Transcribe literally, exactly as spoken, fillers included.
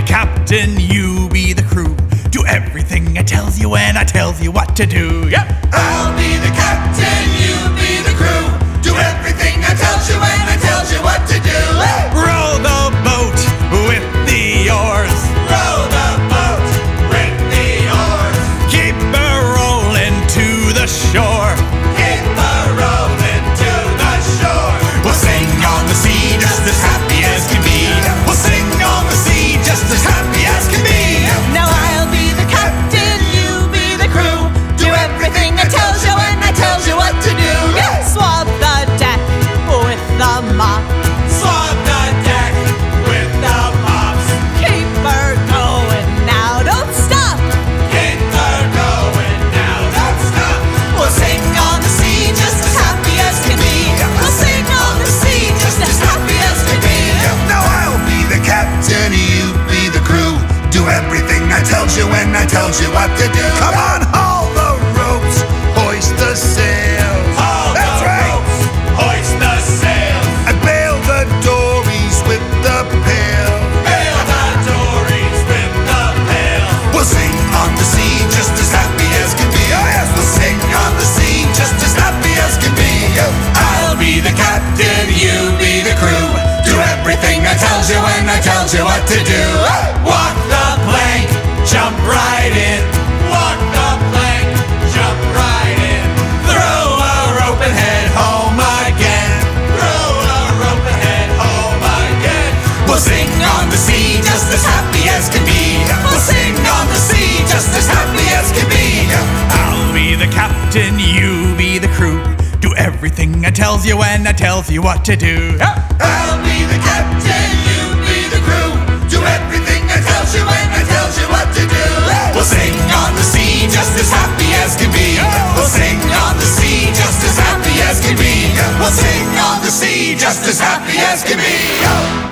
the captain, you be the crew. Do everything I tells you when I tells you what to do. Yep. I'll be the captain, you be the crew. Do everything I tells you when I tells you what to do. Row the boat with the oars. Row the boat with the oars. Keep her rolling to the shore. Keep her rolling to the shore. We'll sing on the sea just as happy as can be. We'll sing on the sea just as happy as can be. Now I'll be the captain, you be the crew. Do everything I tells you and I tells you what to do. Swab the deck with the mop. Swab the deck with the mops. Keep her going, now don't stop. Keep her going, now don't stop. We'll sing on the sea just as happy as can be. We'll sing on the sea just as happy as can be. Now I'll be the captain, you be the crew. Do everything I tells you and I tells you what to do. Come on, haul the ropes, hoist the sails. Haul the ropes, hoist the sails. And bail the dories with the pail. Bail the dories with the pail. We'll sing on the sea just as happy as can be. Oh yes, we'll sing on the sea just as happy as can be. I'll be the captain, you be the crew. Do everything I tells you and I tells you what to do. Walk the plank, jump right in. Walk the plank, jump right in. Throw a rope and head home again. Throw a rope and head home again. We'll sing on the sea just as happy as can be. We'll sing on the sea just as happy as can be. I'll be the captain, you be the crew. Do everything I tells you and I tells you what to do. I'll be the captain, you be the crew. Do everything I tells you and I tells you what to do. We'll sing on the sea just as happy as can be. We'll sing on the sea just as happy as can be. We'll sing on the sea just as happy as can be.